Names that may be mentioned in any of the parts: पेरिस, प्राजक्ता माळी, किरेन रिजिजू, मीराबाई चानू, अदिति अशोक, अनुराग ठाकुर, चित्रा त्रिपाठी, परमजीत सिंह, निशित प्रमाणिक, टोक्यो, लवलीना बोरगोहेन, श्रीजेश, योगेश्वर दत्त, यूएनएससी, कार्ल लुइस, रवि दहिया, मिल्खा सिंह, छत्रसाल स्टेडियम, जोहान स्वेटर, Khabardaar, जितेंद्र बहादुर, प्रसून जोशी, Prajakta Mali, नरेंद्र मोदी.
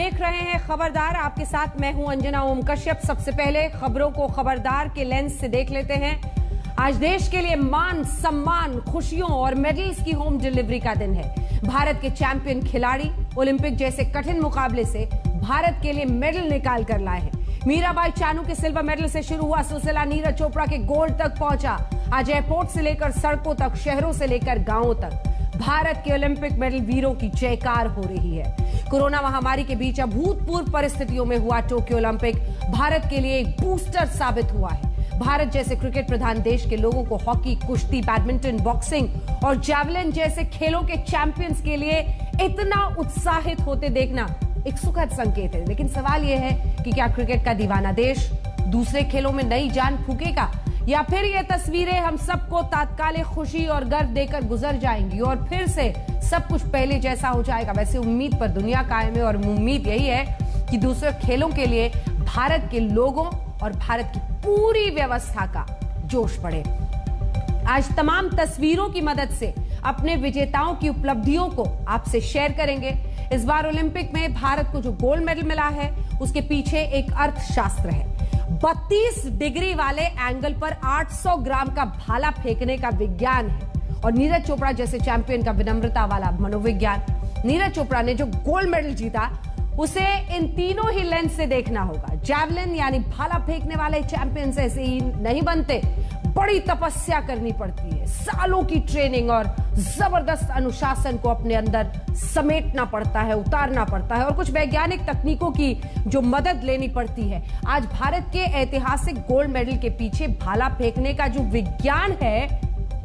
देख रहे हैं खबरदार, आपके साथ मैं हूं अंजना ओमकश्यप। सबसे पहले खबरों को खबरदार के लेंस से देख लेते हैं। आज देश के लिए मान सम्मान, खुशियों और मेडल्स की होम डिलीवरी का दिन है। भारत के चैंपियन खिलाड़ी ओलंपिक जैसे कठिन मुकाबले से भारत के लिए मेडल निकाल कर लाए हैं। मीराबाई चानू के सिल्वर मेडल से शुरू हुआ सिलसिला नीरज चोपड़ा के गोल्ड तक पहुंचा। आज एयरपोर्ट से लेकर सड़कों तक, शहरों से लेकर गांवों तक भारत के ओलंपिक मेडल वीरों की जयकार हो रही है। कोरोना महामारी के बीच अभूतपूर्व परिस्थितियों में हुआ टोक्यो ओलंपिक भारत के लिए एक बूस्टर साबित हुआ है। भारत जैसे क्रिकेट प्रधान देश के लोगों को हॉकी, कुश्ती, बैडमिंटन, बॉक्सिंग और जैवलिन जैसे खेलों के चैंपियंस के लिए इतना उत्साहित होते देखना एक सुखद संकेत है। लेकिन सवाल यह है कि क्या क्रिकेट का दीवाना देश दूसरे खेलों में नई जान फूकेगा, या फिर ये तस्वीरें हम सबको तात्कालिक खुशी और गर्व देकर गुजर जाएंगी और फिर से सब कुछ पहले जैसा हो जाएगा। वैसे उम्मीद पर दुनिया कायम है और उम्मीद यही है कि दूसरे खेलों के लिए भारत के लोगों और भारत की पूरी व्यवस्था का जोश बढ़े। आज तमाम तस्वीरों की मदद से अपने विजेताओं की उपलब्धियों को आपसे शेयर करेंगे। इस बार ओलंपिक में भारत को जो गोल्ड मेडल मिला है उसके पीछे एक अर्थशास्त्र है। 32 डिग्री वाले एंगल पर 800 ग्राम का भाला फेंकने का विज्ञान है और नीरज चोपड़ा जैसे चैंपियन का विनम्रता वाला मनोविज्ञान। नीरज चोपड़ा ने जो गोल्ड मेडल जीता उसे इन तीनों ही लेंस से देखना होगा। जैवलिन यानी भाला फेंकने वाले चैंपियन ऐसे ही नहीं बनते, बड़ी तपस्या करनी पड़ती है, सालों की ट्रेनिंग और जबरदस्त अनुशासन को अपने अंदर समेटना पड़ता है, उतारना पड़ता है और कुछ वैज्ञानिक तकनीकों की जो मदद लेनी पड़ती है। आज भारत के ऐतिहासिक गोल्ड मेडल के पीछे भाला फेंकने का जो विज्ञान है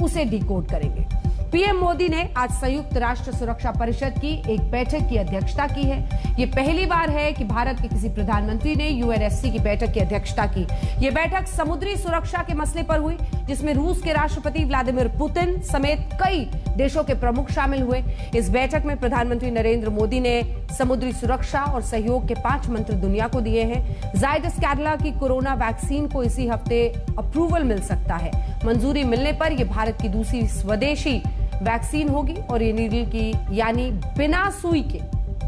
उसे डिकोड करेंगे। पीएम मोदी ने आज संयुक्त राष्ट्र सुरक्षा परिषद की एक बैठक की अध्यक्षता की है। ये पहली बार है कि भारत के किसी प्रधानमंत्री ने यूएनएससी की बैठक की अध्यक्षता की। ये बैठक समुद्री सुरक्षा के मसले पर हुई जिसमें रूस के राष्ट्रपति व्लादिमीर पुतिन समेत कई देशों के प्रमुख शामिल हुए। इस बैठक में प्रधानमंत्री नरेंद्र मोदी ने समुद्री सुरक्षा और सहयोग के 5 मंत्र दुनिया को दिए हैं। जायडस कैडला की कोरोना वैक्सीन को इसी हफ्ते अप्रूवल मिल सकता है। मंजूरी मिलने पर यह भारत की दूसरी स्वदेशी वैक्सीन होगी और ये नीडल की यानी बिना सुई के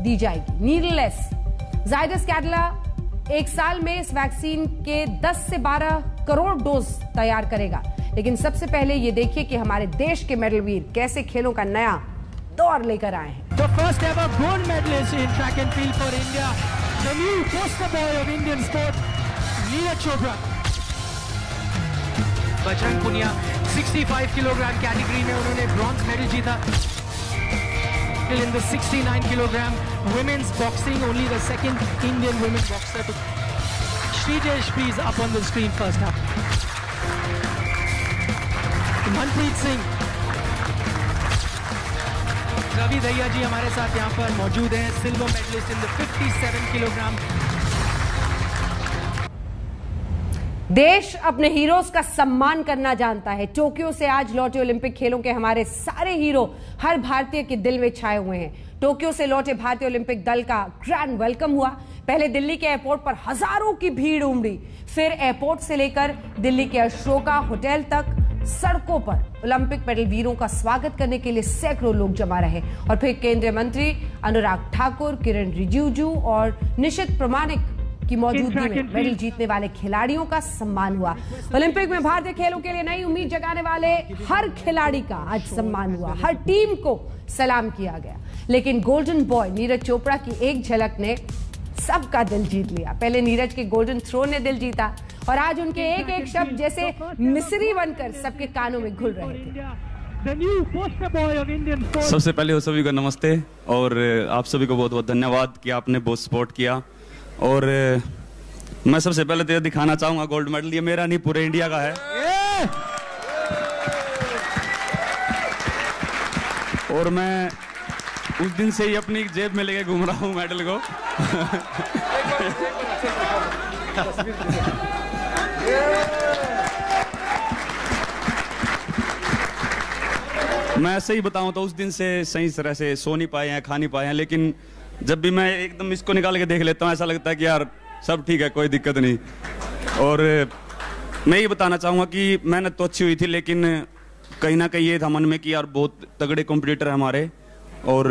दी जाएगी, नीडलेस। जायडस कैडला एक साल में इस वैक्सीन के 10 से 12 करोड़ डोज तैयार करेगा। लेकिन सबसे पहले ये देखिए कि हमारे देश के मेडलवीर कैसे खेलों का नया दौर लेकर आए हैं। The first ever gold medalist in track and field for India, the new poster boy of Indian sport, Neeraj Chopra. Bajrang Punia 65 kilogram category में उन्होंने ब्रॉन्ज मेडल जीता। In the 69 kilogram women's boxing, only the second Indian women boxer to श्रीजेश please up on the screen first half. Manpreet Singh, रवि दहिया ji हमारे साथ यहाँ पर मौजूद हैं, silver medallist in the 57 kilogram. देश अपने हीरोज का सम्मान करना जानता है। टोक्यो से आज लौटे ओलंपिक खेलों के हमारे सारे हीरो हर भारतीय के दिल में छाए हुए हैं। टोक्यो से लौटे भारतीय ओलंपिक दल का ग्रैंड वेलकम हुआ। पहले दिल्ली के एयरपोर्ट पर हजारों की भीड़ उमड़ी, फिर एयरपोर्ट से लेकर दिल्ली के अशोका होटल तक सड़कों पर ओलंपिक मेडल वीरों का स्वागत करने के लिए सैकड़ों लोग जमा रहे। और फिर केंद्रीय मंत्री अनुराग ठाकुर, किरेन रिजिजू और निशित प्रमाणिक की मौजूदगी में मेडल जीतने वाले खिलाड़ियों का सम्मान हुआ। ओलंपिक में भारतीय खेलों के लिए नई उम्मीद जगाने वाले हर खिलाड़ी का आज सम्मान हुआ, हर टीम को सलाम किया गया। लेकिन गोल्डन बॉय नीरज चोपड़ा की एक झलक ने सबका दिल जीत लिया। पहले नीरज के गोल्डन थ्रो ने दिल जीता और आज उनके एक एक शब्द जैसे मिस्री बनकर सबके कानों में घुल रहे थे। सबसे पहले सभी को नमस्ते और आप सभी को बहुत बहुत धन्यवाद कि आपने बहुत सपोर्ट किया। और मैं सबसे पहले तो दिखाना चाहूंगा गोल्ड मेडल ये मेरा नहीं पूरे इंडिया का है। और मैं उस दिन से ही अपनी जेब में लेके घूम रहा हूँ मेडल को। मैं सही बताऊं तो उस दिन से सही तरह से सो नहीं पाए हैं, खा नहीं पाए हैं, लेकिन जब भी मैं एकदम इसको निकाल के देख लेता हूँ ऐसा लगता है कि यार सब ठीक है, कोई दिक्कत नहीं। और मैं ये बताना चाहूँगा कि मेहनत तो अच्छी हुई थी लेकिन कहीं ना कहीं ये था मन में कि यार बहुत तगड़े कॉम्पिटिटर हमारे और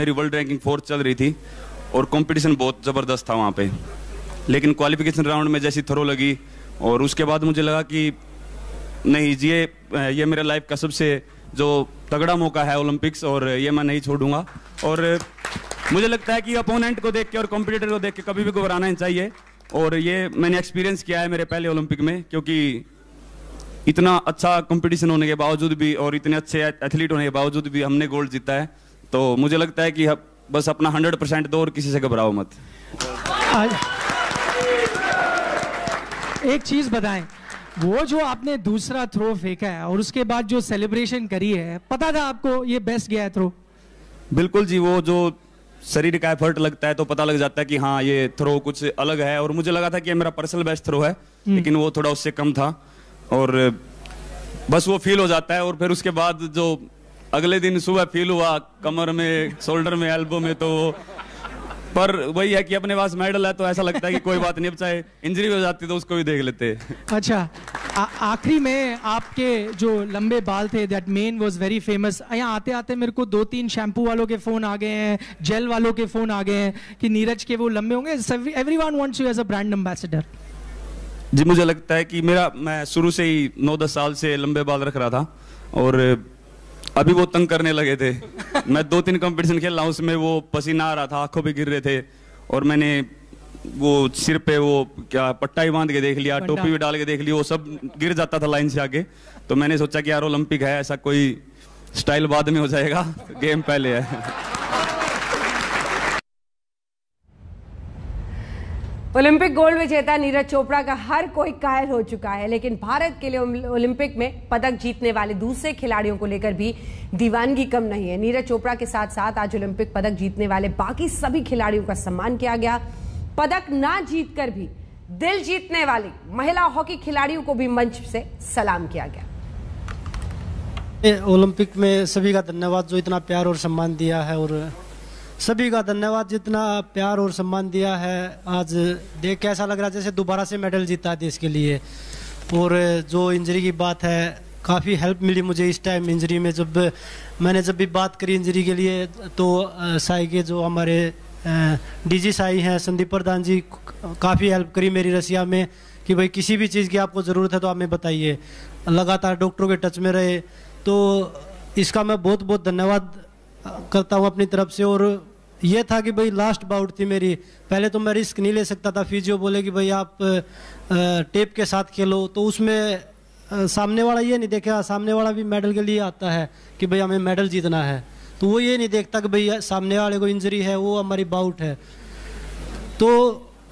मेरी वर्ल्ड रैंकिंग 4 चल रही थी और कंपटीशन बहुत ज़बरदस्त था वहाँ पे। लेकिन क्वालिफिकेशन राउंड में जैसी थ्रो लगी और उसके बाद मुझे लगा कि नहीं, ये मेरा लाइफ का सबसे जो तगड़ा मौका है ओलंपिक्स, और ये मैं नहीं छोड़ूंगा। और मुझे लगता है कि अपोनेंट को देख के और कॉम्पिटिटर को देख के कभी भी घबराना नहीं चाहिए, और ये मैंने एक्सपीरियंस किया है मेरे पहले ओलंपिक में, क्योंकि इतना अच्छा कंपटीशन होने के बावजूद भी और इतने अच्छे एथलीट होने के बावजूद भी हमने गोल्ड जीता है। तो मुझे लगता है कि बस अपना 100% दो और किसी से घबराओ मत। एक चीज़ बताएं, वो जो आपने दूसरा थ्रो फेंका है और उसके बाद जो सेलिब्रेशन करी है, पता था आपको ये बेस्ट गया है थ्रो? बिल्कुल जी, वो जो शरीर का एफर्ट लगता है तो पता लग जाता है कि हाँ ये थ्रो कुछ अलग है, और मुझे लगा था कि ये मेरा पर्सनल बेस्ट थ्रो है, लेकिन वो थोड़ा उससे कम था और बस वो फील हो जाता है। और फिर उसके बाद जो अगले दिन सुबह फील हुआ कमर में, शोल्डर में, एल्बो में, तो पर वही है कि अपने पास मेडल है तो ऐसा लगता है कि कोई बात नहीं, चाहे इंजरी हो जाती तो उसको भी देख लेते। अच्छा, आखिरी में आपके जो लंबे बाल थे, that man was very famous. यहाँ आते आते मेरे को 2-3 शैम्पू वालों के फोन आ गए हैं, जेल वालों के फोन आ गए हैं कि नीरज के वो लंबे होंगे, everyone wants you as a brand ambassador. जी, मुझे लगता है कि मैं शुरू से ही 9-10 साल से लंबे बाल रख रहा था और अभी वो तंग करने लगे थे। मैं 2-3 कंपटीशन खेल रहा हूँ, उसमें वो पसीना आ रहा था, आंखों पे गिर रहे थे, और मैंने वो सिर पे वो क्या पट्टा ही बांध के देख लिया, टोपी भी डाल के देख ली, वो सब गिर जाता था लाइन से आगे। तो मैंने सोचा कि यार ओलंपिक है, ऐसा कोई स्टाइल बाद में हो जाएगा, गेम पहले है। ओलंपिक गोल्ड विजेता नीरज चोपड़ा का हर कोई कायल हो चुका है, लेकिन भारत के लिए ओलंपिक में पदक जीतने वाले दूसरे खिलाड़ियों को लेकर भी दीवानगी कम नहीं है। नीरज चोपड़ा के साथ साथ आज ओलंपिक पदक जीतने वाले बाकी सभी खिलाड़ियों का सम्मान किया गया। पदक ना जीतकर भी दिल जीतने वाली महिला हॉकी खिलाड़ियों को भी मंच से सलाम किया गया। ओलंपिक में सभी का धन्यवाद जो इतना प्यार और सम्मान दिया है, और सभी का धन्यवाद जितना प्यार और सम्मान दिया है। आज देख के ऐसा लग रहा है जैसे दोबारा से मेडल जीता है देश के लिए। और जो इंजरी की बात है, काफ़ी हेल्प मिली मुझे इस टाइम इंजरी में। जब भी बात करी इंजरी के लिए तो साई के जो हमारे डीजी साई हैं संदीप प्रधान जी, काफ़ी हेल्प करी मेरी रसिया में कि भाई किसी भी चीज़ की आपको ज़रूरत है तो आप हमें बताइए। लगातार डॉक्टरों के टच में रहे, तो इसका मैं बहुत बहुत धन्यवाद करता हूँ अपनी तरफ से। और ये था कि भाई लास्ट बाउट थी मेरी, पहले तो मैं रिस्क नहीं ले सकता था। फिजियो बोले कि भाई आप टेप के साथ खेलो, तो उसमें सामने वाला ये नहीं देखा, सामने वाला भी मेडल के लिए आता है कि भाई हमें मेडल जीतना है, तो वो ये नहीं देखता कि भाई सामने वाले को इंजरी है, वो हमारी बाउट है। तो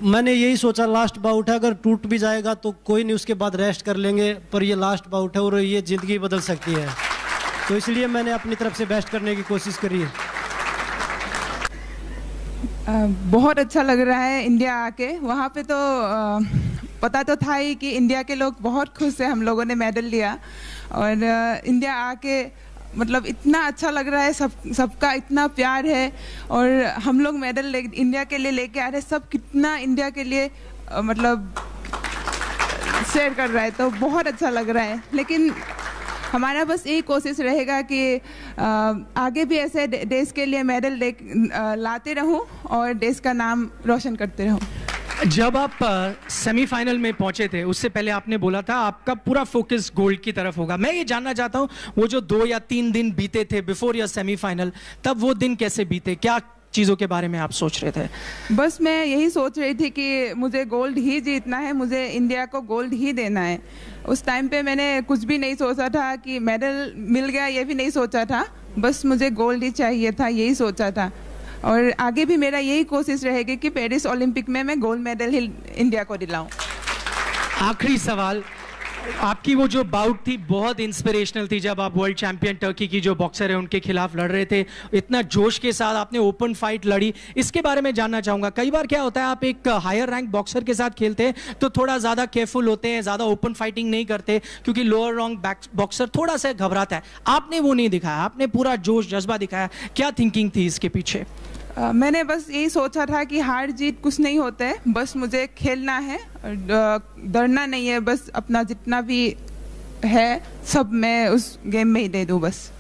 मैंने यही सोचा लास्ट बाउट है, अगर टूट भी जाएगा तो कोई नहीं, उसके बाद रेस्ट कर लेंगे, पर यह लास्ट बाउट है और ये ज़िंदगी बदल सकती है, तो इसलिए मैंने अपनी तरफ से बेस्ट करने की कोशिश करी है। बहुत अच्छा लग रहा है इंडिया आके। वहाँ पे तो पता तो था ही कि इंडिया के लोग बहुत खुश है, हम लोगों ने मेडल लिया। और इंडिया आके मतलब इतना अच्छा लग रहा है, सबका इतना प्यार है और हम लोग मेडल इंडिया के लिए लेके आ रहे हैं। सब कितना इंडिया के लिए मतलब शेयर कर रहा है, तो बहुत अच्छा लग रहा है। लेकिन हमारा बस यही कोशिश रहेगा कि आगे भी ऐसे देश के लिए मेडल लाते रहूं और देश का नाम रोशन करते रहूं। जब आप सेमीफाइनल में पहुंचे थे, उससे पहले आपने बोला था आपका पूरा फोकस गोल्ड की तरफ होगा। मैं ये जानना चाहता हूं, वो जो 2 या 3 दिन बीते थे बिफोर योर सेमीफाइनल, तब वो दिन कैसे बीते, क्या चीज़ों के बारे में आप सोच रहे थे? बस मैं यही सोच रही थी कि मुझे गोल्ड ही जीतना है, मुझे इंडिया को गोल्ड ही देना है। उस टाइम पे मैंने कुछ भी नहीं सोचा था कि मेडल मिल गया, ये भी नहीं सोचा था, बस मुझे गोल्ड ही चाहिए था, यही सोचा था। और आगे भी मेरा यही कोशिश रहेगी कि पेरिस ओलंपिक में मैं गोल्ड मेडल ही इंडिया को दिलाऊँ। आखिरी सवाल, आपकी वो जो बाउट थी बहुत इंस्पिरेशनल थी, जब आप वर्ल्ड चैंपियन टर्की की जो बॉक्सर है उनके खिलाफ लड़ रहे थे, इतना जोश के साथ आपने ओपन फाइट लड़ी, इसके बारे में जानना चाहूँगा। कई बार क्या होता है, आप एक हायर रैंक बॉक्सर के साथ खेलते हैं तो थोड़ा ज़्यादा केयरफुल होते हैं, ज़्यादा ओपन फाइटिंग नहीं करते, क्योंकि लोअर रैंक बॉक्सर थोड़ा सा घबराता है। आपने वो नहीं दिखाया, आपने पूरा जोश जज्बा दिखाया। क्या थिंकिंग थी इसके पीछे? मैंने बस यही सोचा था कि हार जीत कुछ नहीं होता है, बस मुझे खेलना है, डरना नहीं है, बस अपना जितना भी है सब मैं उस गेम में ही दे दूँ बस।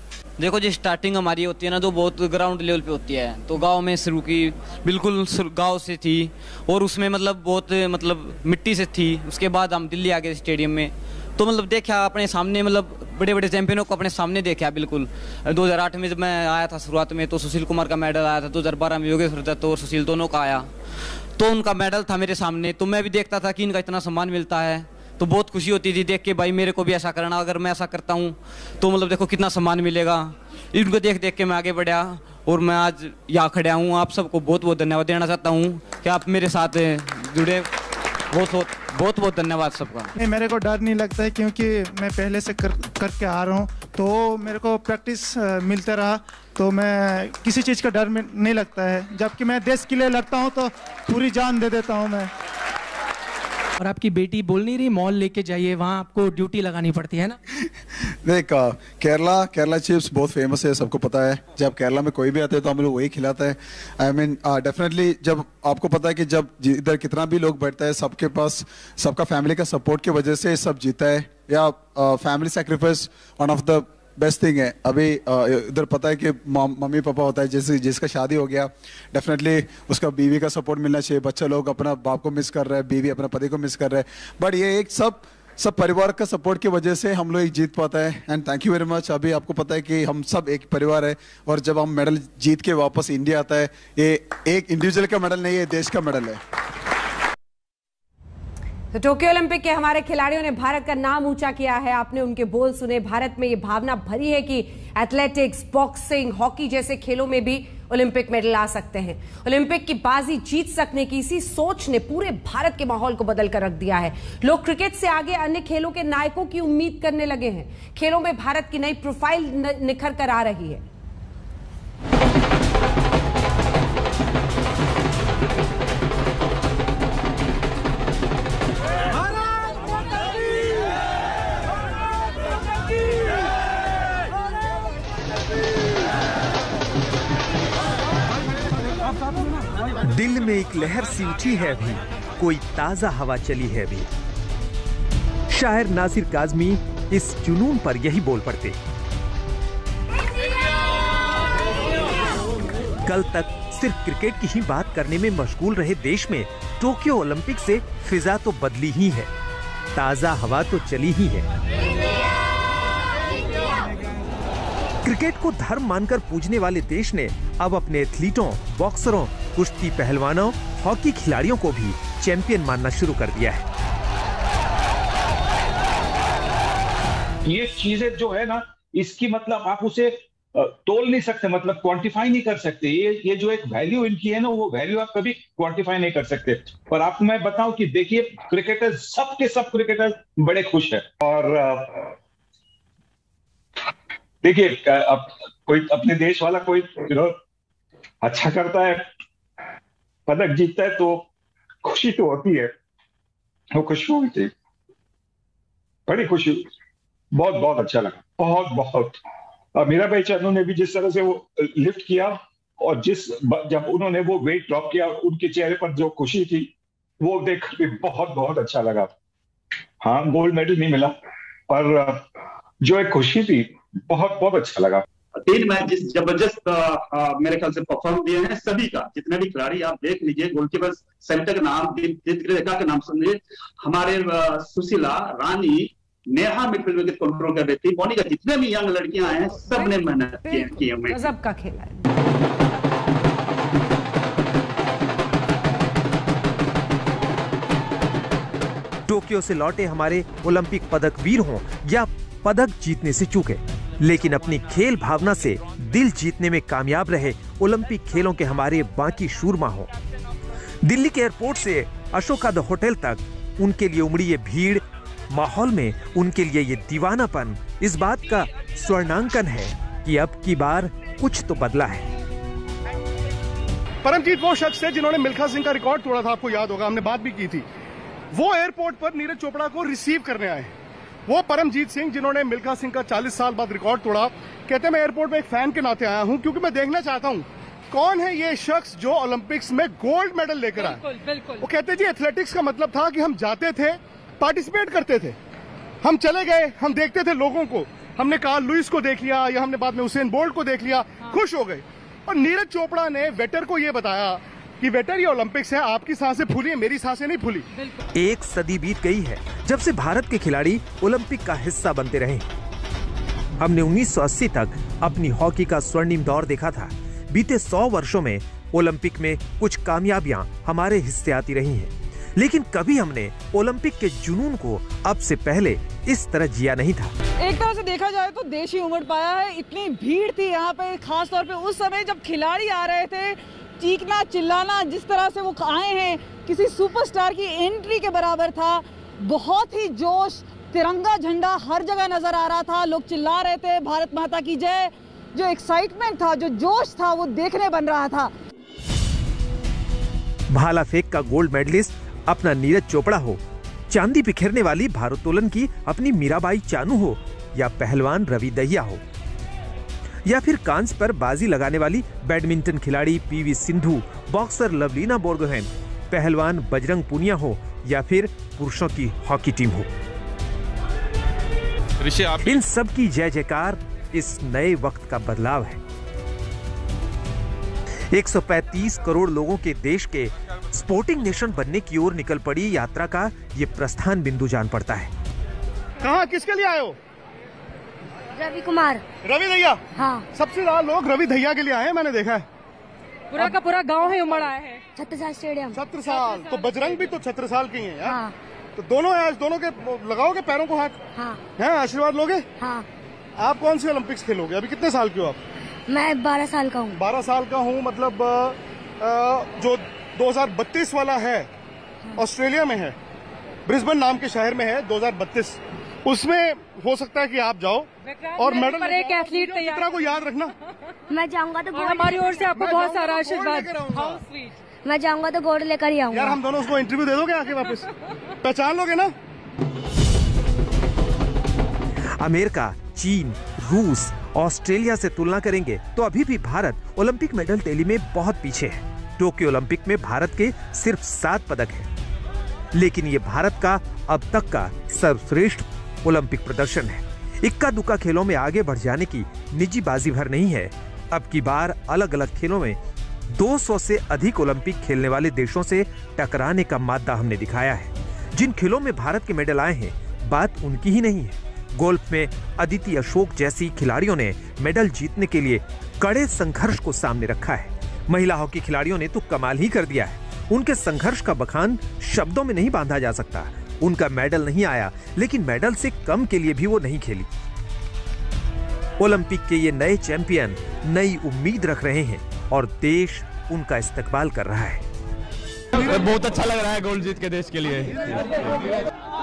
देखो जो स्टार्टिंग हमारी होती है ना तो बहुत ग्राउंड लेवल पे होती है, तो गांव में शुरू की, बिल्कुल गांव से थी और उसमें मतलब बहुत मिट्टी से थी। उसके बाद हम दिल्ली आ गए स्टेडियम में, तो मतलब देखा अपने सामने, मतलब बड़े बड़े चैंपियनों को अपने सामने देखा। बिल्कुल 2008 में जब मैं आया था शुरुआत में तो सुशील कुमार का मेडल आया था, 2012 में योगेश्वर दत्त और सुशील दोनों का आया, तो उनका मेडल था मेरे सामने, तो मैं भी देखता था कि इनका इतना सम्मान मिलता है, तो बहुत खुशी होती थी देख के, भाई मेरे को भी ऐसा करना, अगर मैं ऐसा करता हूँ तो मतलब देखो कितना सम्मान मिलेगा। इनको देख देख के मैं आगे बढ़ा और मैं आज यहाँ खड़ा हूँ। आप सबको बहुत बहुत धन्यवाद देना चाहता हूँ कि आप मेरे साथ जुड़े, बहुत बहुत बहुत धन्यवाद सबका। नहीं, मेरे को डर नहीं लगता है क्योंकि मैं पहले से करके आ रहा हूँ, तो मेरे को प्रैक्टिस मिलता रहा, तो मैं किसी चीज़ का डर नहीं लगता है। जबकि मैं देश के लिए लड़ता हूँ तो पूरी जान दे देता हूँ मैं। और आपकी बेटी बोल नहीं रही मॉल लेके जाइए, वहाँ आपको ड्यूटी लगानी पड़ती है ना? देख, केरला चिप्स बहुत फेमस है, सबको पता है। जब केरला में कोई भी आते हैं तो हम लोग वही खिलाते हैं। आई मीन डेफिनेटली, जब आपको पता है कि जब इधर कितना भी लोग बैठता है, सबके पास सबका फैमिली का सपोर्ट की वजह से सब जीता है। या family sacrifice one of the best thing है। अभी इधर पता है कि मम्मी पापा होता है, जैसे जिसका शादी हो गया डेफिनेटली उसका बीवी का सपोर्ट मिलना चाहिए। बच्चा लोग अपना बाप को मिस कर रहा है, बीवी अपना पति को मिस कर रहा है, बट ये एक सब परिवार का सपोर्ट की वजह से हम लोग एक जीत पाता है। And thank you very much. अभी आपको पता है कि हम सब एक परिवार है, और जब हम मेडल जीत के वापस इंडिया आता है, ये एक इंडिविजुअल का मेडल नहीं है, देश का मेडल है। तो टोक्यो ओलंपिक के हमारे खिलाड़ियों ने भारत का नाम ऊंचा किया है। आपने उनके बोल सुने। भारत में ये भावना भरी है कि एथलेटिक्स, बॉक्सिंग, हॉकी जैसे खेलों में भी ओलंपिक मेडल आ सकते हैं। ओलंपिक की बाजी जीत सकने की इसी सोच ने पूरे भारत के माहौल को बदल कर रख दिया है। लोग क्रिकेट से आगे अन्य खेलों के नायकों की उम्मीद करने लगे हैं। खेलों में भारत की नई प्रोफाइल निखर कर आ रही है। दिल में एक लहर सी उठी है भी, कोई ताजा हवा चली है भी। शायर नासिर काजमी इस जुनून पर यही बोल पड़ते। कल तक सिर्फ क्रिकेट की ही बात करने में मशगूल रहे देश में टोक्यो ओलंपिक से फिजा तो बदली ही है, ताजा हवा तो चली ही है। क्रिकेट को धर्म मानकर पूजने वाले देश ने अब अपने एथलीटों, बॉक्सरों, कुश्ती पहलवानों, हॉकी खिलाड़ियों को भी चैंपियन मानना शुरू कर दिया है। ये चीजें जो है ना, इसकी मतलब आप उसे तोल नहीं सकते, मतलब क्वांटिफाई नहीं कर सकते। ये जो एक वैल्यू इनकी है ना, वो वैल्यू आप कभी क्वांटिफाई नहीं कर सकते। पर आपको मैं बताऊं कि देखिए, क्रिकेटर्स, सब के सब क्रिकेटर्स बड़े खुश हैं। और देखिए, अब कोई अपने देश वाला कोई अच्छा करता है, पदक जीतता है, तो खुशी तो होती है। वो खुशी होती है, बड़ी खुशी, बहुत बहुत अच्छा लगा, बहुत बहुत। मीराबाई चानू ने भी जिस तरह से वो लिफ्ट किया, और जब उन्होंने वो वेट ड्रॉप किया, उनके चेहरे पर जो खुशी थी वो देख के बहुत बहुत अच्छा लगा। हाँ, गोल्ड मेडल नहीं मिला, पर जो एक खुशी थी, बहुत बहुत अच्छा लगा। 3 मैचेस जबरदस्त मेरे ख्याल से परफॉर्म किए हैं सभी का, जितने भी खिलाड़ी आप देख लीजिए। गोलकीपर सेंटर का नाम, दीपिका का नाम सुनिए, हमारे Sushila, Rani, Neha midfield wicket control कर रही थी, बॉनी का, जितने भी यंग लड़कियां हैं सबने मेहनत की है। गजब का खेला है। टोक्यो से लौटे हमारे ओलंपिक पदक वीर हों या पदक जीतने से चूके, लेकिन अपनी खेल भावना से दिल जीतने में कामयाब रहे ओलंपिक खेलों के हमारे बाकी शूरमा हों। दिल्ली के एयरपोर्ट से अशोका द होटल तक उनके लिए उमड़ी ये भीड़, माहौल में उनके लिए ये दीवानापन इस बात का स्वर्णांकन है कि अब की बार कुछ तो बदला है। परमजीत वो शख्स है जिन्होंने मिल्खा सिंह का रिकॉर्ड तोड़ा था, आपको याद होगा, हमने बात भी की थी। वो एयरपोर्ट पर नीरज चोपड़ा को रिसीव करने आए। वो परमजीत सिंह जिन्होंने मिल्खा सिंह का 40 साल बाद रिकॉर्ड तोड़ा, कहते हैं मैं एयरपोर्ट में एक फैन के नाते आया हूं, क्योंकि मैं देखना चाहता हूं कौन है ये शख्स जो ओलंपिक्स में गोल्ड मेडल लेकर आया। वो कहते हैं जी, एथलेटिक्स का मतलब था कि हम जाते थे, पार्टिसिपेट करते थे, हम चले गए, हम देखते थे लोगों को, हमने कार्ल लुइस को देख लिया या हमने बाद में उसैन बोल्ट को देख लिया, खुश हो गए। और नीरज चोपड़ा ने वेटर को ये बताया कि वेटर ये ओलंपिक्स है, आपकी सांसें फूली है, मेरी सांसें नहीं फूली। एक सदी बीत गई है जब से भारत के खिलाड़ी ओलंपिक का हिस्सा बनते रहे। हमने 1980 तक अपनी हॉकी का स्वर्णिम दौर देखा था। बीते 100 वर्षों में ओलंपिक में कुछ कामयाबियां हमारे हिस्से आती रही हैं, लेकिन कभी हमने ओलंपिक के जुनून को अब से पहले इस तरह जिया नहीं था। एक तरह से देखा जाए तो देश ही उमड़ पाया है। इतनी भीड़ थी यहाँ पे, खास तौर पे उस समय जब खिलाड़ी आ रहे थे। चीखना चिल्लाना, जिस तरह से वो आए हैं, किसी सुपरस्टार की एंट्री के बराबर था। बहुत ही जोश, तिरंगा झंडा हर जगह नजर आ रहा था, लोग चिल्ला रहे थे भारत माता की जय। जो एक्साइटमेंट था, जो जोश था, वो देखने बन रहा था। भाला फेंक का गोल्ड मेडलिस्ट अपना नीरज चोपड़ा हो, चांदी बिखेरने वाली भारोत्तोलन की अपनी मीराबाई चानू हो, या पहलवान रवि दहिया हो, या फिर कांस्य पर बाजी लगाने वाली बैडमिंटन खिलाड़ी पीवी सिंधु, बॉक्सर लवलीना बोरगोहेन, पहलवान बजरंग पुनिया हो, या फिर पुरुषों की हॉकी टीम हो, इन सब की जय जयकार इस नए वक्त का बदलाव है। 135 करोड़ लोगों के देश के स्पोर्टिंग नेशन बनने की ओर निकल पड़ी यात्रा का ये प्रस्थान बिंदु जान पड़ता है। कहाँ किसके लिए आए हो? रवि कुमार, रवि दहिया। हाँ, सबसे ज्यादा लोग रवि दहिया के लिए आए हैं, मैंने देखा है। पूरा का पूरा गांव ही उमड़ा है। छत्रसाल स्टेडियम, छत्रसाल, तो बजरंग भी तो छत्रसाल के हैं यार। हाँ। तो दोनों है, दोनों के लगाओगे पैरों को हाथ? हाँ। हैं, आशीर्वाद लोगे? हाँ। आप कौन सी ओलंपिक्स खेलोगे? अभी कितने साल के हो आप? मैं 12 साल का हूँ। 12 साल का हूँ मतलब जो 2032 वाला है, ऑस्ट्रेलिया में है, ब्रिस्बेन नाम के शहर में है, 2032, उसमें हो सकता है कि आप जाओ और मेडल। एक एथलीट तैयार को याद रखना। मैं जाऊंगा तो हमारी ओर से आपको बहुत सारा आशीर्वाद। मैं जाऊंगा तो गोल्ड लेकर ही आऊंगा। यार हम दोनों उसको इंटरव्यू दे दोगे आके वापस? पहचान लोगे ना? अमेरिका, चीन, रूस, ऑस्ट्रेलिया से तुलना करेंगे तो अभी भी भारत ओलंपिक मेडल टैली में बहुत पीछे है। टोक्यो ओलंपिक में भारत के सिर्फ 7 पदक हैं, लेकिन ये भारत का अब तक का सर्वश्रेष्ठ ओलंपिक प्रदर्शन है। इक्का दुक्का खेलों में आगे बढ़ जाने की निजी बाजी भर नहीं है। अब की बार अलग अलग खेलों में 200 से अधिक ओलंपिक खेलने वाले देशों से टकराने का मादा हमने दिखाया है। जिन खेलों में भारत के मेडल आए हैं, बात उनकी ही नहीं है। गोल्फ में अदिति अशोक जैसी खिलाड़ियों ने मेडल जीतने के लिए कड़े संघर्ष को सामने रखा है। महिला हॉकी खिलाड़ियों ने तो कमाल ही कर दिया है। उनके संघर्ष का बखान शब्दों में नहीं बांधा जा सकता। उनका मेडल नहीं आया, लेकिन मेडल से कम के लिए भी वो नहीं खेली। ओलंपिक के ये नए चैंपियन नई उम्मीद रख रहे हैं और देश उनका इस्तकबाल कर रहा है। बहुत अच्छा लग रहा है गोल्ड जीत के देश के लिए।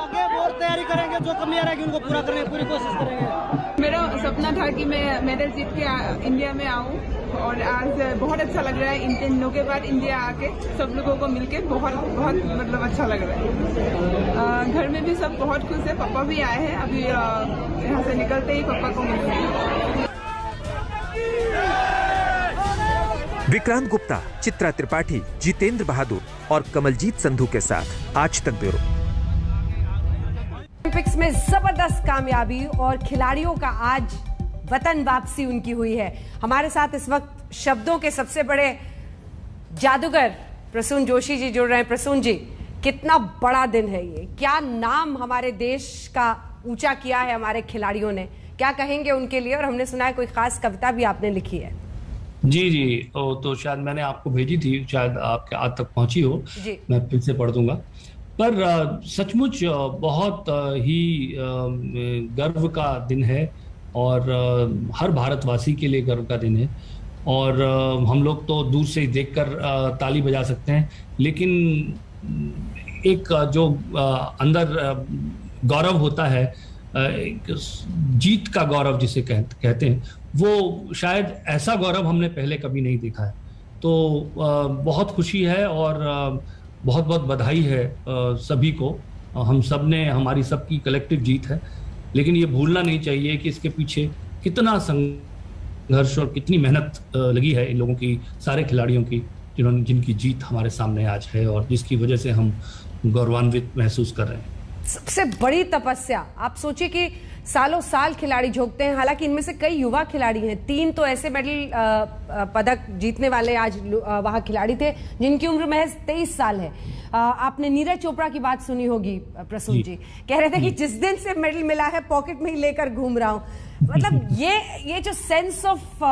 आगे बहुत तैयारी करेंगे, जो कमियां रहेगी उनको पूरा करने की पूरी कोशिश करेंगे। मेरा सपना था कि मैं मेडल जीत के इंडिया में आऊं और आज बहुत अच्छा लग रहा है। इन 3 दिनों के बाद इंडिया आके सब लोगों को मिलके बहुत बहुत मतलब अच्छा लग रहा है। घर में भी सब बहुत खुश है। पापा भी आए हैं, अभी यहाँ से निकलते ही पापा को मिलते हैं। विक्रांत गुप्ता, चित्रा त्रिपाठी, जितेंद्र बहादुर और कमलजीत संधु के साथ आज तक ब्यूरो। ओलंपिक्स में जबरदस्त कामयाबी और खिलाड़ियों का आज वतन वापसी उनकी हुई है। हमारे साथ इस वक्त शब्दों के सबसे बड़े जादूगर प्रसून जोशी जी जुड़ रहे हैं। प्रसून जी, कितना बड़ा दिन है ये, क्या नाम हमारे देश का ऊंचा किया है हमारे खिलाड़ियों ने, क्या कहेंगे उनके लिए? और हमने सुना है कोई खास कविता भी आपने लिखी है। जी, तो शायद मैंने आपको भेजी थी, शायद आपके आज तक पहुंची हो, मैं फिर से पढ़ दूंगा। पर सचमुच बहुत ही गर्व का दिन है और हर भारतवासी के लिए गर्व का दिन है। और हम लोग तो दूर से ही देखकर ताली बजा सकते हैं, लेकिन एक जो अंदर गौरव होता है, जीत का गौरव जिसे कहते हैं, वो शायद ऐसा गौरव हमने पहले कभी नहीं देखा है। तो बहुत खुशी है और बहुत बहुत बधाई है सभी को। हम सब ने, हमारी सबकी कलेक्टिव जीत है, लेकिन ये भूलना नहीं चाहिए कि इसके पीछे कितना संघर्ष और कितनी मेहनत लगी है इन लोगों की, सारे खिलाड़ियों की, जिनकी जीत हमारे सामने आज है और जिसकी वजह से हम गौरवान्वित महसूस कर रहे हैं। सबसे बड़ी तपस्या। आप सोचिए कि सालों साल खिलाड़ी झोंकते हैं, हालांकि इनमें से कई युवा खिलाड़ी हैं। 3 तो ऐसे मेडल पदक जीतने वाले आज वहाँ खिलाड़ी थे जिनकी उम्र महज 23 साल है। आपने नीरज चोपड़ा की बात सुनी होगी प्रसून जी, कह रहे थे कि जिस दिन से मेडल मिला है पॉकेट में ही लेकर घूम रहा हूँ। मतलब ये जो सेंस ऑफ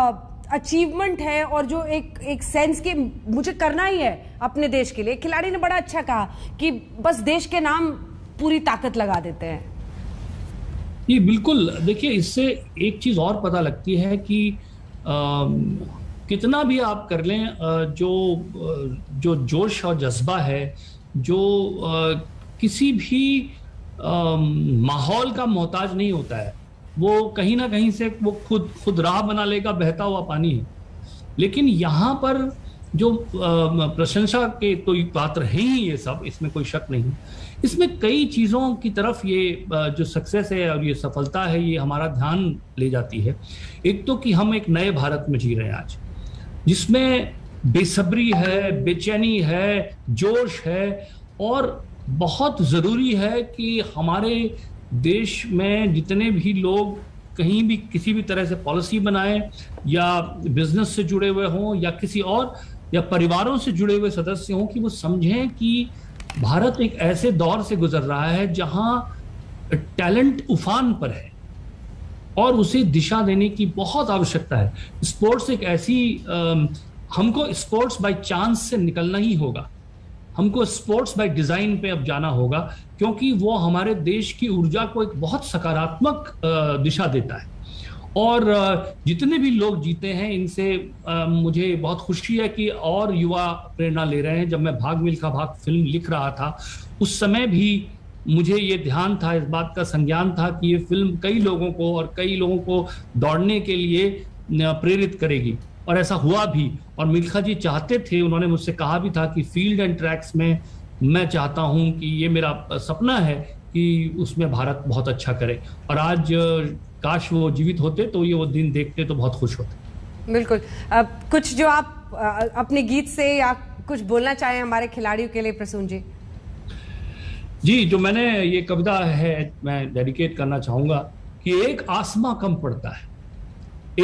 अचीवमेंट है और जो एक सेंस की मुझे करना ही है अपने देश के लिए। खिलाड़ी ने बड़ा अच्छा कहा कि बस देश के नाम पूरी ताकत लगा देते हैं। ये बिल्कुल, देखिए इससे एक चीज और पता लगती है कि कितना भी आप कर लें, जो जोश और जज्बा है, जो किसी भी माहौल का मोहताज नहीं होता है, वो कहीं ना कहीं से वो खुद राह बना लेगा, बहता हुआ पानी है। लेकिन यहाँ पर जो प्रशंसा के तो पात्र हैं ही ये सब, इसमें कोई शक नहीं। इसमें कई चीज़ों की तरफ ये जो सक्सेस है और ये सफलता है, ये हमारा ध्यान ले जाती है। एक तो कि हम एक नए भारत में जी रहे हैं आज, जिसमें बेसब्री है, बेचैनी है, जोश है, और बहुत ज़रूरी है कि हमारे देश में जितने भी लोग कहीं भी किसी भी तरह से पॉलिसी बनाएं, या बिजनेस से जुड़े हुए हों, या किसी और, या परिवारों से जुड़े हुए सदस्य हों, कि वो समझें कि भारत एक ऐसे दौर से गुजर रहा है जहां टैलेंट उफान पर है और उसे दिशा देने की बहुत आवश्यकता है। स्पोर्ट्स एक ऐसी, हमको स्पोर्ट्स बाय चांस से निकलना ही होगा, हमको स्पोर्ट्स बाय डिजाइन पे अब जाना होगा, क्योंकि वो हमारे देश की ऊर्जा को एक बहुत सकारात्मक दिशा देता है। और जितने भी लोग जीते हैं इनसे मुझे बहुत खुशी है कि और युवा प्रेरणा ले रहे हैं। जब मैं भाग मिल्खा भाग फिल्म लिख रहा था, उस समय भी मुझे ये ध्यान था, इस बात का संज्ञान था कि ये फिल्म कई लोगों को दौड़ने के लिए प्रेरित करेगी, और ऐसा हुआ भी। और मिल्खा जी चाहते थे, उन्होंने मुझसे कहा भी था कि फील्ड एंड ट्रैक्स में मैं चाहता हूं कि ये मेरा सपना है कि उसमें भारत बहुत अच्छा करे। और आज काश वो जीवित होते तो ये वो दिन देखते तो बहुत खुश होते। बिल्कुल। कुछ जो आप अपने गीत से या कुछ बोलना चाहें हमारे खिलाड़ियों के लिए प्रसून जी? जी, जो मैंने ये कविता है मैं डेडिकेट करना चाहूँगा कि एक आसमां कम पड़ता है,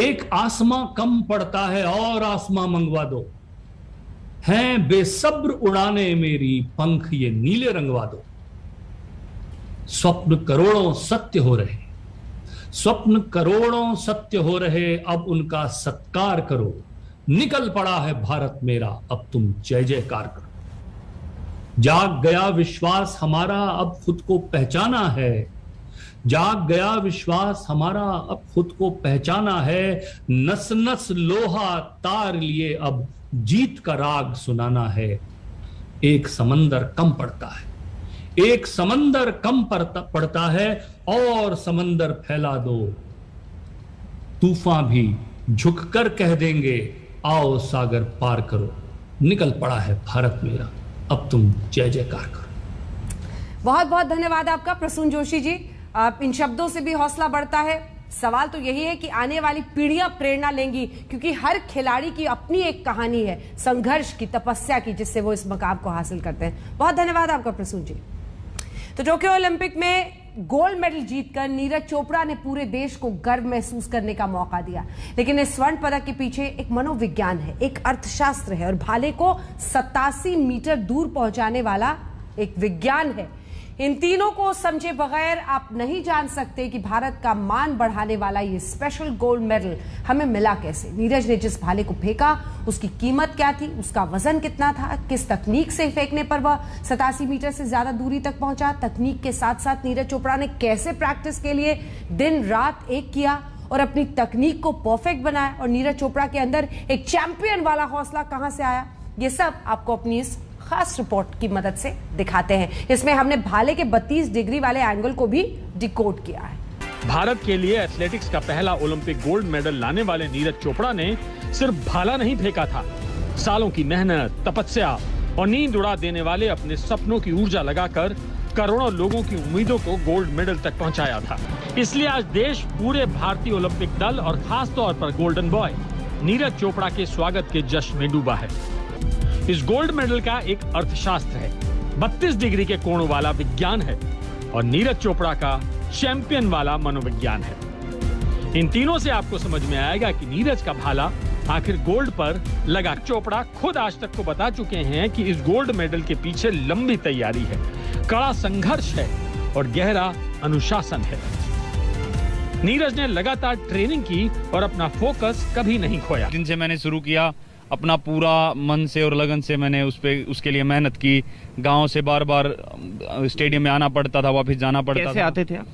एक आसमां कम पड़ता है और आसमां मंगवा दो, हैं बेसब्र उड़ाने मेरी पंख ये नीले रंगवा दो। स्वप्न करोड़ों सत्य हो रहे, स्वप्न करोड़ों सत्य हो रहे, अब उनका सत्कार करो, निकल पड़ा है भारत मेरा, अब तुम जय जयकार करो। जाग गया विश्वास हमारा, अब खुद को पहचाना है, जाग गया विश्वास हमारा, अब खुद को पहचाना है, नस नस लोहा तार लिए, अब जीत का राग सुनाना है। एक समंदर कम पड़ता है, एक समंदर कम पड़ता है और समंदर फैला दो, तूफान भी झुककर कह देंगे, आओ सागर पार करो, निकल पड़ा है भारत मेरा, अब तुम जय जयकार करो। बहुत बहुत धन्यवाद आपका प्रसून जोशी जी, आप इन शब्दों से भी हौसला बढ़ता है। सवाल तो यही है कि आने वाली पीढ़ियां प्रेरणा लेंगी, क्योंकि हर खिलाड़ी की अपनी एक कहानी है संघर्ष की, तपस्या की, जिससे वो इस मकाम को हासिल करते हैं। बहुत धन्यवाद आपका प्रसून जी। तो टोक्यो ओलंपिक में गोल्ड मेडल जीतकर नीरज चोपड़ा ने पूरे देश को गर्व महसूस करने का मौका दिया, लेकिन इस स्वर्ण पदक के पीछे एक मनोविज्ञान है, एक अर्थशास्त्र है, और भाले को 87 मीटर दूर पहुंचाने वाला एक विज्ञान है। इन तीनों को समझे बगैर आप नहीं जान सकते कि भारत का मान बढ़ाने वाला ये स्पेशल गोल्ड मेडल हमें मिला कैसे। नीरज ने जिस भाले को फेंका उसकी कीमत क्या थी, उसका वजन कितना था, किस तकनीक से फेंकने पर वह 87 मीटर से ज्यादा दूरी तक पहुंचा, तकनीक के साथ साथ नीरज चोपड़ा ने कैसे प्रैक्टिस के लिए दिन रात एक किया और अपनी तकनीक को परफेक्ट बनाया, और नीरज चोपड़ा के अंदर एक चैंपियन वाला हौसला कहाँ से आया, ये सब आपको अपनी इस खास रिपोर्ट की मदद से दिखाते हैं। इसमें हमने भाले के 32 डिग्री वाले एंगल को भी डिकोड किया है। भारत के लिए एथलेटिक्स का पहला ओलंपिक गोल्ड मेडल लाने वाले नीरज चोपड़ा ने सिर्फ भाला नहीं फेंका था, सालों की मेहनत, तपस्या और नींद उड़ा देने वाले अपने सपनों की ऊर्जा लगाकर करोड़ों लोगों की उम्मीदों को गोल्ड मेडल तक पहुँचाया था। इसलिए आज देश पूरे भारतीय ओलंपिक दल और खास तौर पर गोल्डन बॉय नीरज चोपड़ा के स्वागत के जश्न में डूबा है। इस गोल्ड मेडल का एक अर्थशास्त्र है, 32 डिग्री के कोण वाला विज्ञान है और नीरज चोपड़ा का चैंपियन वाला मनोविज्ञान है। इन तीनों से आपको समझ में आएगा कि नीरज का भाला आखिर गोल्ड पर लगा। चोपड़ा खुद आज तक को बता चुके हैं कि इस गोल्ड मेडल के पीछे लंबी तैयारी है, कड़ा संघर्ष है और गहरा अनुशासन है। नीरज ने लगातार ट्रेनिंग की और अपना फोकस कभी नहीं खोया। जिनसे मैंने शुरू किया अपना पूरा मन से और लगन से मैंने उसके लिए मेहनत की। गांव से बार बार स्टेडियम में आना पड़ता था, वापस जाना पड़ता था। कैसे आते थे आप?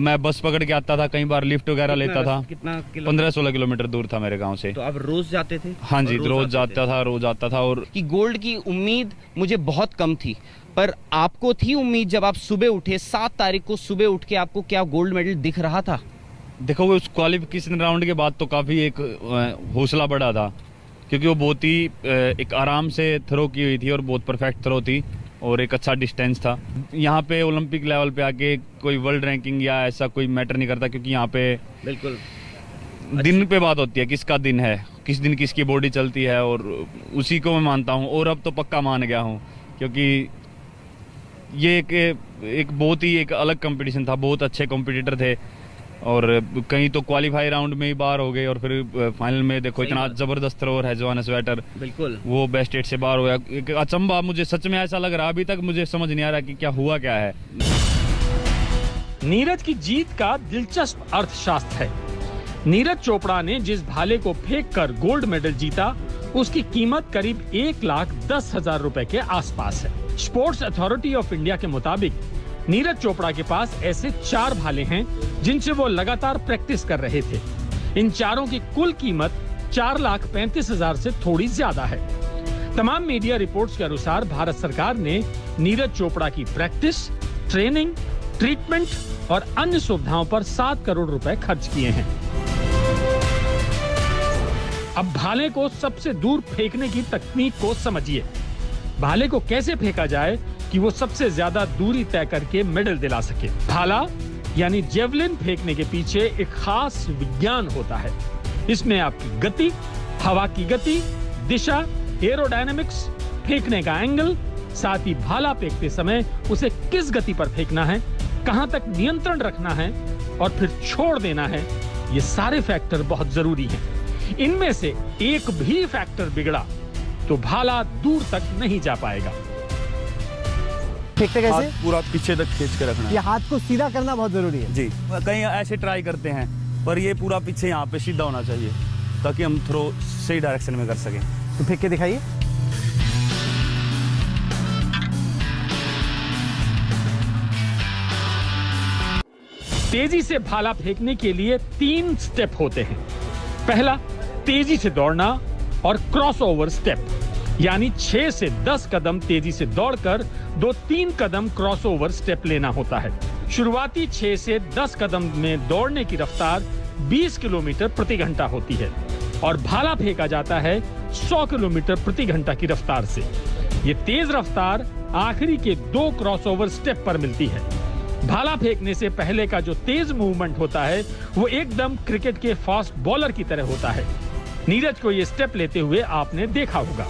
मैं बस पकड़ के आता था, कई बार लिफ्ट वगैरह लेता था। कितना? 15-16 किलोमीटर दूर था मेरे गांव से। तो आप रोज जाते थे? हाँ जी, रोज आता था। और गोल्ड की उम्मीद मुझे बहुत कम थी, पर आपको थी उम्मीद? जब आप सुबह उठे 7 तारीख को, सुबह उठ के आपको क्या गोल्ड मेडल दिख रहा था? देखो उस क्वालिफिकेशन राउंड के बाद तो काफी एक हौसला बढ़ा था, क्योंकि वो बहुत ही एक आराम से थ्रो की हुई थी और बहुत परफेक्ट थ्रो थी और एक अच्छा डिस्टेंस था। यहाँ पे ओलंपिक लेवल पे आके कोई वर्ल्ड रैंकिंग या ऐसा कोई मैटर नहीं करता, क्योंकि यहाँ पे बिल्कुल दिन पे बात होती है, किसका दिन है, किस दिन किसकी बॉडी चलती है, और उसी को मैं मानता हूँ। और अब तो पक्का मान गया हूँ, क्योंकि ये एक बहुत ही एक अलग कंपटीशन था, बहुत अच्छे कॉम्पिटिटर थे और कहीं तो क्वालिफाई राउंड में ही बाहर हो गए और फिर फाइनल में देखो इतना जबरदस्त थ्रोअर है जोहान स्वेटर, बिल्कुल वो बेस्ट स्टेट से बाहर हो गया। अचंबा मुझे सच में ऐसा लग रहा, अभी तक मुझे समझ नहीं आ रहा कि क्या हुआ क्या है। नीरज की जीत का दिलचस्प अर्थशास्त्र है। नीरज चोपड़ा ने जिस भाले को फेंक कर गोल्ड मेडल जीता उसकी कीमत करीब 1,10,000 रुपए के आसपास है। स्पोर्ट्स अथॉरिटी ऑफ इंडिया के मुताबिक नीरज चोपड़ा के पास ऐसे 4 भाले हैं जिनसे वो लगातार प्रैक्टिस कर रहे थे। इन चारों की कुल कीमत 4,35,000 से थोड़ी ज्यादा है। तमाम मीडिया रिपोर्ट्स के अनुसार भारत सरकार ने नीरज चोपड़ा की प्रैक्टिस, ट्रेनिंग, ट्रीटमेंट और अन्य सुविधाओं पर 7 करोड़ रुपए खर्च किए हैं। अब भाले को सबसे दूर फेंकने की तकनीक को समझिए। भाले को कैसे फेंका जाए कि वो सबसे ज्यादा दूरी तय करके मेडल दिला सके। भाला यानी जेवलिन फेंकने के पीछे एक खास विज्ञान होता है। इसमें आपकी गति, हवा की गति, दिशा, एरोडायनेमिक्स, फेंकने का एंगल, साथ ही भाला फेंकते समय उसे किस गति पर फेंकना है, कहां तक नियंत्रण रखना है और फिर छोड़ देना है, ये सारे फैक्टर बहुत जरूरी हैं। इनमें से एक भी फैक्टर बिगड़ा तो भाला दूर तक नहीं जा पाएगा। कैसे? हाथ पूरा पीछे तक खींच के रखना है। ये हाथ को सीधा करना बहुत जरूरी है जी। कहीं ऐसे ट्राई करते हैं पर ये पूरा पीछे यहाँ पे सीधा होना चाहिए ताकि हम थ्रो सही डायरेक्शन में कर सकें। तो फेंक के दिखाइए। तेजी से भाला फेंकने के लिए 3 स्टेप होते हैं। पहला, तेजी से दौड़ना और क्रॉसओवर स्टेप, यानी 6 से 10 कदम तेजी से दौड़कर 2-3 कदम क्रॉसओवर स्टेप लेना होता है। शुरुआती 6 से 10 कदम में दौड़ने की रफ्तार 20 किलोमीटर प्रति घंटा होती है और भाला फेंका जाता है 100 किलोमीटर प्रति घंटा की रफ्तार से। ये तेज रफ्तार आखिरी के 2 क्रॉसओवर स्टेप पर मिलती है। भाला फेंकने से पहले का जो तेज मूवमेंट होता है वो एकदम क्रिकेट के फास्ट बॉलर की तरह होता है। नीरज को ये स्टेप लेते हुए आपने देखा होगा।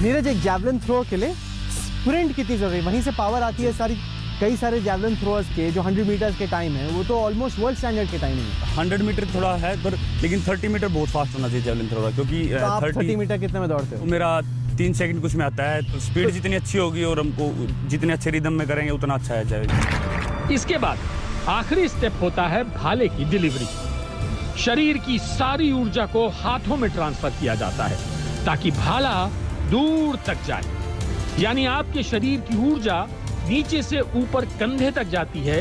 नीरज, एक जैवलिन थ्रो के लिए स्प्रिंट कितनी जरूरी है? वहीं से पावर आती है सारी। कई सारे जैवलिन थ्रोअर्स के जो 100 मीटर के टाइम है वो तो ऑलमोस्ट वर्ल्ड स्टैंडर्ड के टाइम है। 100 मीटर थोड़ा है पर लेकिन 30 मीटर बहुत फास्ट होना चाहिए जैवलिन थ्रो का, क्योंकि तो आप 30 मीटर कितने में दौड़ते हो? मेरा 3 सेकंड कुछ में आता है। तो स्पीड जितनी अच्छी होगी और हमको जितने अच्छे रिदम में करेंगे उतना अच्छा है जैवलिन। इसके बाद आखिरी स्टेप होता है भाले की डिलीवरी। शरीर की सारी ऊर्जा को हाथों में ट्रांसफर किया जाता है ताकि भाला दूर तक जाए, यानी आपके शरीर की ऊर्जा नीचे से ऊपर कंधे तक जाती है।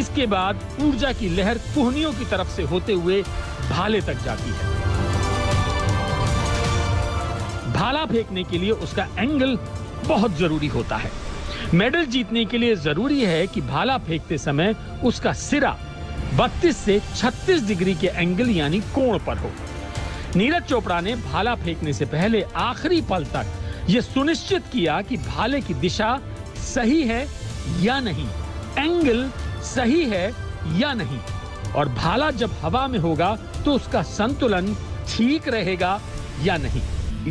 इसके बाद ऊर्जा की लहर कोहनियों की तरफ से होते हुए भाले तक जाती है। भाला फेंकने के लिए उसका एंगल बहुत जरूरी होता है। मेडल जीतने के लिए जरूरी है कि भाला फेंकते समय उसका सिरा 32 से 36 डिग्री के एंगल यानी कोण पर हो। नीरज चोपड़ा ने भाला फेंकने से पहले आखिरी पल तक यह सुनिश्चित किया कि भाले की दिशा सही है या नहीं, एंगल सही है या नहीं, और भाला जब हवा में होगा तो उसका संतुलन ठीक रहेगा या नहीं।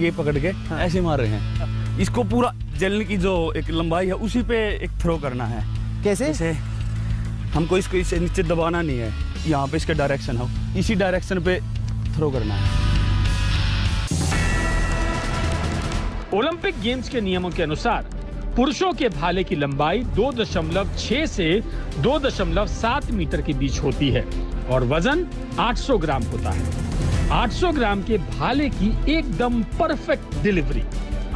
ये पकड़ के ऐसे मार रहे हैं, इसको पूरा जलन की जो एक लंबाई है उसी पे एक थ्रो करना है। कैसे? हमको इसको इससे नीचे दबाना नहीं है, यहाँ पे इसका डायरेक्शन हो, इसी डायरेक्शन पे थ्रो करना है। ओलंपिक गेम्स के नियमों के अनुसार पुरुषों के भाले की लंबाई 2.6 से 2.7 मीटर के बीच होती है और वजन 800 ग्राम होता है। 800 ग्राम के भाले की एकदम परफेक्ट डिलीवरी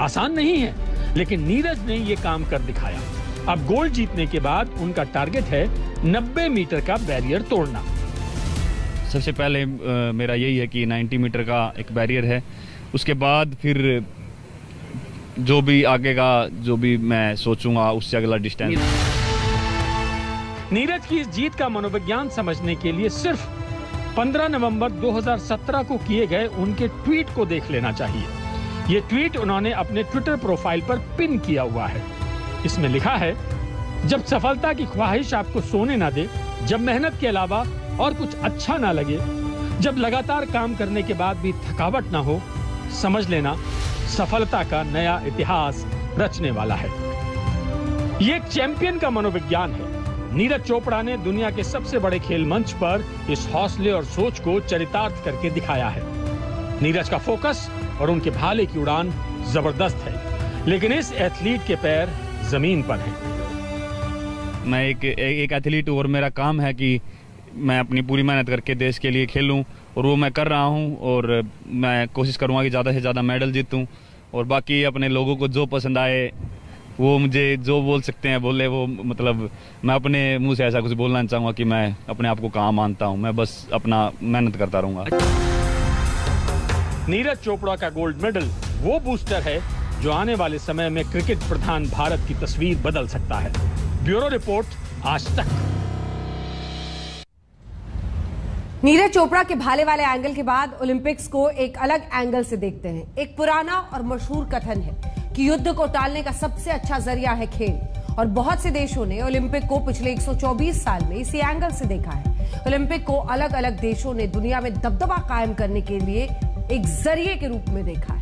आसान नहीं है, लेकिन नीरज ने ये काम कर दिखाया। अब गोल्ड जीतने के बाद उनका टारगेट है 90 मीटर का बैरियर तोड़ना। सबसे पहले मेरा यही है कि 90 मीटर का एक बैरियर है, उसके बाद फिर जो भी आगे का जो भी मैं सोचूंगा उससे अगला डिस्टेंस। नीरज की इस जीत का मनोविज्ञान समझने के लिए सिर्फ 15 नवंबर 2017 को किए गए उनके ट्वीट को देख लेना चाहिए। ये ट्वीट उन्होंने अपने ट्विटर प्रोफाइल पर पिन किया हुआ है। इसमें लिखा है, जब सफलता की ख्वाहिश आपको सोने ना दे, जब मेहनत के अलावा और कुछ अच्छा ना लगे, जब लगातार काम करने के बाद भी थकावट ना हो, समझ लेना सफलता का नया इतिहास रचने वाला है। ये एक चैंपियन का मनोविज्ञान है। नीरज चोपड़ा ने दुनिया के सबसे बड़े खेल मंच पर इस हौसले और सोच को चरितार्थ करके दिखाया है। नीरज का फोकस और उनके भाले की उड़ान जबरदस्त है, लेकिन इस एथलीट के पैर जमीन पर हैं। मैं एक एथलीट हूँ और मेरा काम है कि मैं अपनी पूरी मेहनत करके देश के लिए खेलूं, और वो मैं कर रहा हूँ। और मैं कोशिश करूँगा कि ज़्यादा से ज़्यादा मेडल जीतूँ, और बाकी अपने लोगों को जो पसंद आए वो मुझे जो बोल सकते हैं बोले। वो मतलब मैं अपने मुंह से ऐसा कुछ बोलना चाहूँगा कि मैं अपने आप को कहाँ मानता हूँ, मैं बस अपना मेहनत करता रहूँगा। नीरज चोपड़ा का गोल्ड मेडल वो बूस्टर है जो आने वाले समय में क्रिकेट प्रधान भारत की तस्वीर बदल सकता है। ब्यूरो रिपोर्ट, आज तक। नीरज चोपड़ा के भाले वाले एंगल के बाद ओलंपिक्स को एक अलग एंगल से देखते हैं। एक पुराना और मशहूर कथन है कि युद्ध को टालने का सबसे अच्छा जरिया है खेल, और बहुत से देशों ने ओलंपिक को पिछले 124 साल में इसी एंगल से देखा है। ओलंपिक को अलग अलग देशों ने दुनिया में दबदबा कायम करने के लिए एक जरिए के रूप में देखा है।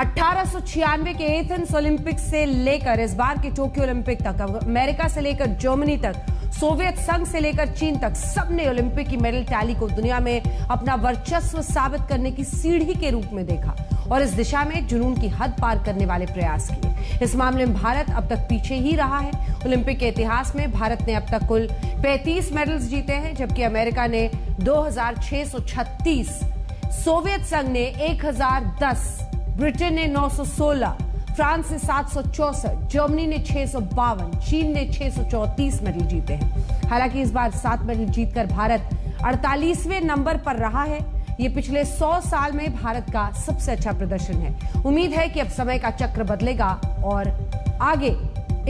1896 के एथेंस ओलंपिक से लेकर इस बार के टोक्यो ओलंपिक तक, अमेरिका से लेकर जर्मनी तक, सोवियत संघ से लेकर चीन तक, सबने ओलंपिक की मेडल टैली को दुनिया में अपना वर्चस्व साबित करने की सीढ़ी के रूप में देखा और इस दिशा में जुनून की हद पार करने वाले प्रयास किए। इस मामले में भारत अब तक पीछे ही रहा है। ओलंपिक के इतिहास में भारत ने अब तक कुल 35 मेडल्स जीते हैं, जबकि अमेरिका ने 2636, सोवियत संघ ने 1010, ब्रिटेन ने 916, फ्रांस ने 764, जर्मनी ने 652, चीन ने 634 मेडल जीते हैं। हालांकि इस बार 7 मेडल जीतकर भारत 48वें नंबर पर रहा है। ये पिछले 100 साल में भारत का सबसे अच्छा प्रदर्शन है। उम्मीद है कि अब समय का चक्र बदलेगा और आगे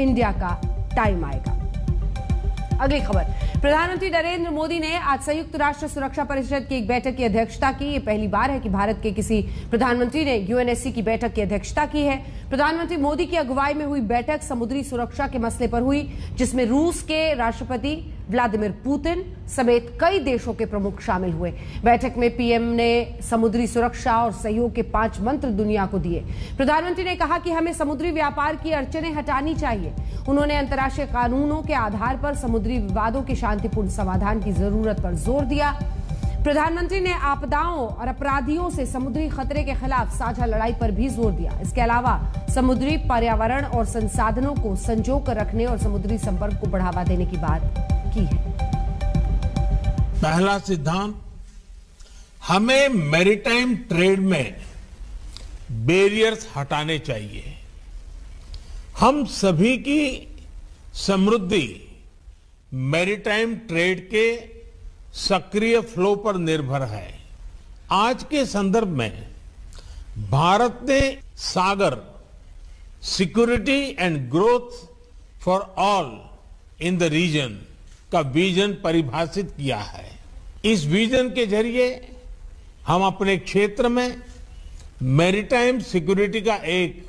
इंडिया का टाइम आएगा। अगली खबर, प्रधानमंत्री नरेंद्र मोदी ने आज संयुक्त राष्ट्र सुरक्षा परिषद की एक बैठक की अध्यक्षता की। ये पहली बार है कि भारत के किसी प्रधानमंत्री ने यूएनएससी की बैठक की अध्यक्षता की है। प्रधानमंत्री मोदी की अगुवाई में हुई बैठक समुद्री सुरक्षा के मसले पर हुई, जिसमें रूस के राष्ट्रपति व्लादिमीर पुतिन समेत कई देशों के प्रमुख शामिल हुए। बैठक में पीएम ने समुद्री सुरक्षा और सहयोग के 5 मंत्र दुनिया को दिए। प्रधानमंत्री ने कहा कि हमें समुद्री व्यापार की अड़चनें हटानी चाहिए। उन्होंने अंतर्राष्ट्रीय कानूनों के आधार पर समुद्री विवादों के शांतिपूर्ण समाधान की जरूरत पर जोर दिया। प्रधानमंत्री ने आपदाओं और अपराधियों से समुद्री खतरे के खिलाफ साझा लड़ाई पर भी जोर दिया। इसके अलावा समुद्री पर्यावरण और संसाधनों को संजो कर रखने और समुद्री संपर्क को बढ़ावा देने की बात की है। पहला सिद्धांत, हमें मैरीटाइम ट्रेड में बैरियर्स हटाने चाहिए। हम सभी की समृद्धि मैरीटाइम ट्रेड के सक्रिय फ्लो पर निर्भर है। आज के संदर्भ में भारत ने SAGAR security and growth for all in the region का विजन परिभाषित किया है। इस विजन के जरिए हम अपने क्षेत्र में मैरीटाइम सिक्योरिटी का एक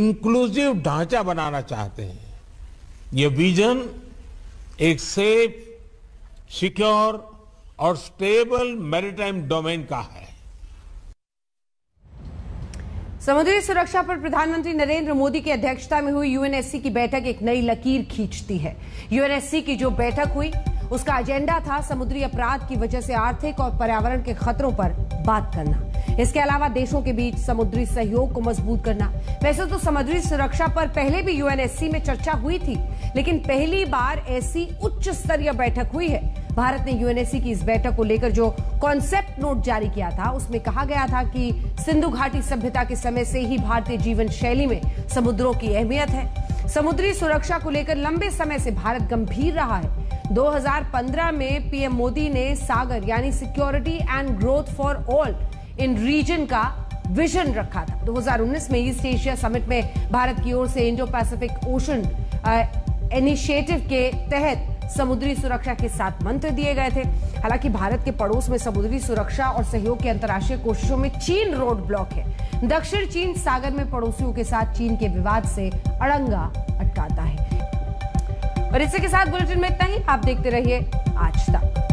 इंक्लूसिव ढांचा बनाना चाहते हैं। यह विजन एक सेफ, सिक्योर और स्टेबल मैरीटाइम डोमेन का है। समुद्री सुरक्षा पर प्रधानमंत्री नरेंद्र मोदी की अध्यक्षता में हुई यूएनएससी की बैठक एक नई लकीर खींचती है। यूएनएससी की जो बैठक हुई उसका एजेंडा था समुद्री अपराध की वजह से आर्थिक और पर्यावरण के खतरों पर बात करना। इसके अलावा देशों के बीच समुद्री सहयोग को मजबूत करना। वैसे तो समुद्री सुरक्षा पर पहले भी यूएनएससी में चर्चा हुई थी, लेकिन पहली बार ऐसी उच्च स्तरीय बैठक हुई है। भारत ने यूएनएससी की इस बैठक को लेकर जो कॉन्सेप्ट नोट जारी किया था उसमें कहा गया था कि सिंधु घाटी सभ्यता के समय से ही भारतीय जीवन शैली में समुद्रों की अहमियत है। समुद्री सुरक्षा को लेकर लंबे समय से भारत गंभीर रहा है। 2015 में पीएम मोदी ने सागर यानी security and growth for all in region का विजन रखा था। 2019 में ईस्ट एशिया समिट में भारत की ओर से इंडो पैसिफिक ओशन इनिशिएटिव के तहत समुद्री सुरक्षा के 7 मंत्र दिए गए थे। हालांकि भारत के पड़ोस में समुद्री सुरक्षा और सहयोग की अंतर्राष्ट्रीय कोशिशों में चीन रोड ब्लॉक है। दक्षिण चीन सागर में पड़ोसियों के साथ चीन के विवाद से अड़ंगा अटकाता है। और इसी के साथ बुलेटिन में इतना ही। आप देखते रहिए आज तक।